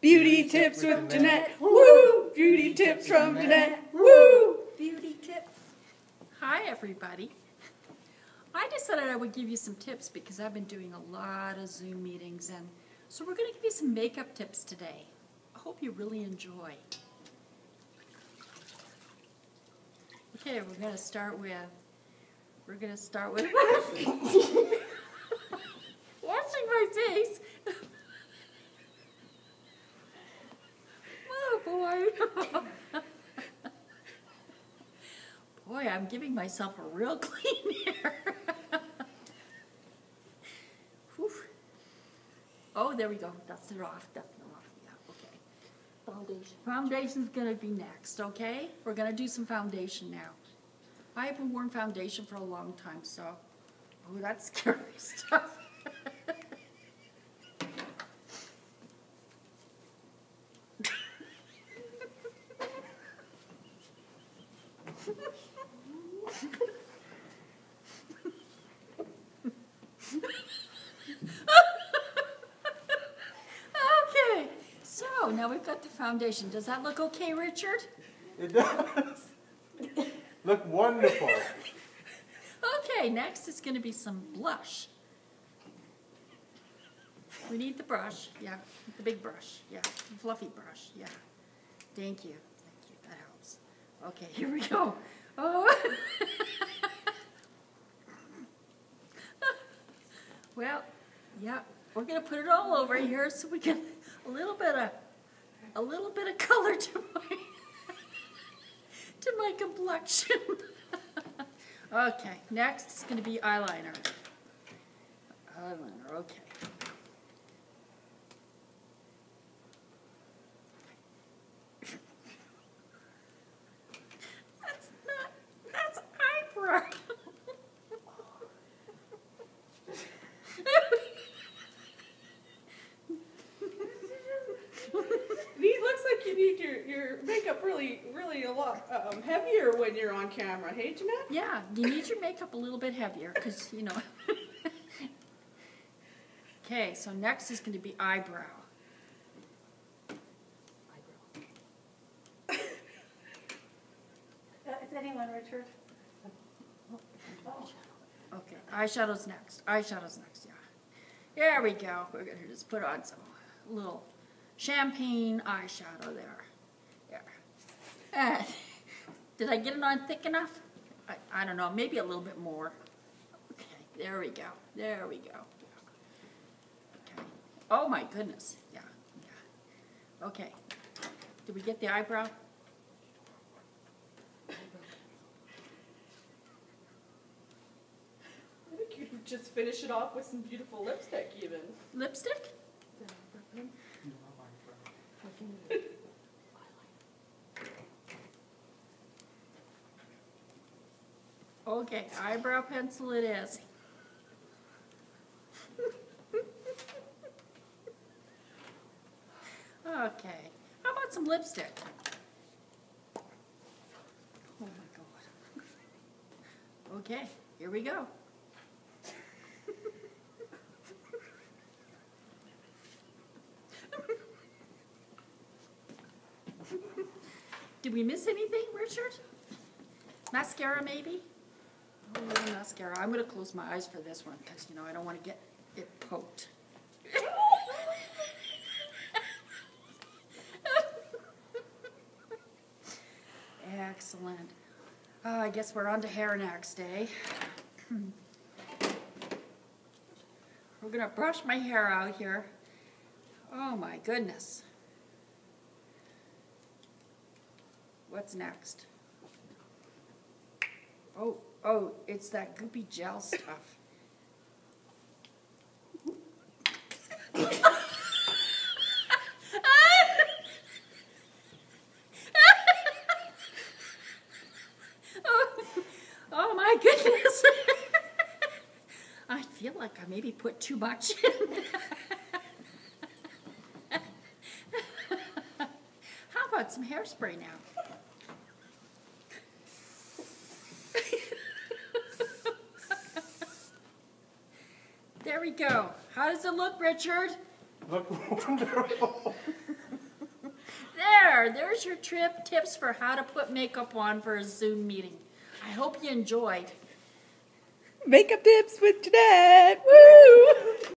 Beauty tips with Jeanette. Woo! Beauty tips from Jeanette. Woo! Beauty tips. Hi, everybody. I decided I would give you some tips because I've been doing a lot of Zoom meetings, and so we're going to give you some makeup tips today. I hope you really enjoy. Okay, we're going to start with. Washing my face. Boy, I'm giving myself a real clean here. Oh, there we go. That's it off. Yeah, okay. Foundation. Foundation's gonna be next. Okay, we're gonna do some foundation now. I haven't worn foundation for a long time, so oh, that's scary stuff. Okay, so now we've got the foundation. Does that look okay, Richard? It does. Look wonderful. Okay, next is going to be some blush. We need the brush, yeah, the big brush, yeah, the fluffy brush, yeah. Thank you. That helps. Okay, here we go. Oh. Well, yeah, we're gonna put it all over here so we get a little bit of color to my complexion. Okay, next is gonna be eyeliner. Eyeliner, okay. Your makeup really a lot heavier when you're on camera, hey Jeanette? Yeah, you need your makeup a little bit heavier because, you know. Okay, so next is going to be eyebrow. Is anyone, Richard? Okay, eyeshadow's next. Yeah. There we go. We're going to just put on some little champagne eyeshadow there. Did I get it on thick enough? I don't know, maybe a little bit more. Okay, there we go. Okay. Oh my goodness. Yeah. Okay. Did we get the eyebrow? I think you could just finish it off with some beautiful lipstick even. Lipstick? Okay, eyebrow pencil it is. Okay, how about some lipstick? Oh my God. Okay, here we go. Did we miss anything, Richard? Mascara maybe? A little mascara. I'm going to close my eyes for this one because, you know, I don't want to get it poked. Excellent. Oh, I guess we're on to hair next, eh? We're going to brush my hair out here. Oh, my goodness. What's next? Oh. Oh, it's that goopy gel stuff. Oh my goodness. I feel like I maybe put too much in. How about some hairspray now? There we go. How does it look, Richard? Look wonderful. are. There's your tips for how to put makeup on for a Zoom meeting. I hope you enjoyed. Makeup tips with Jeanette. Woo!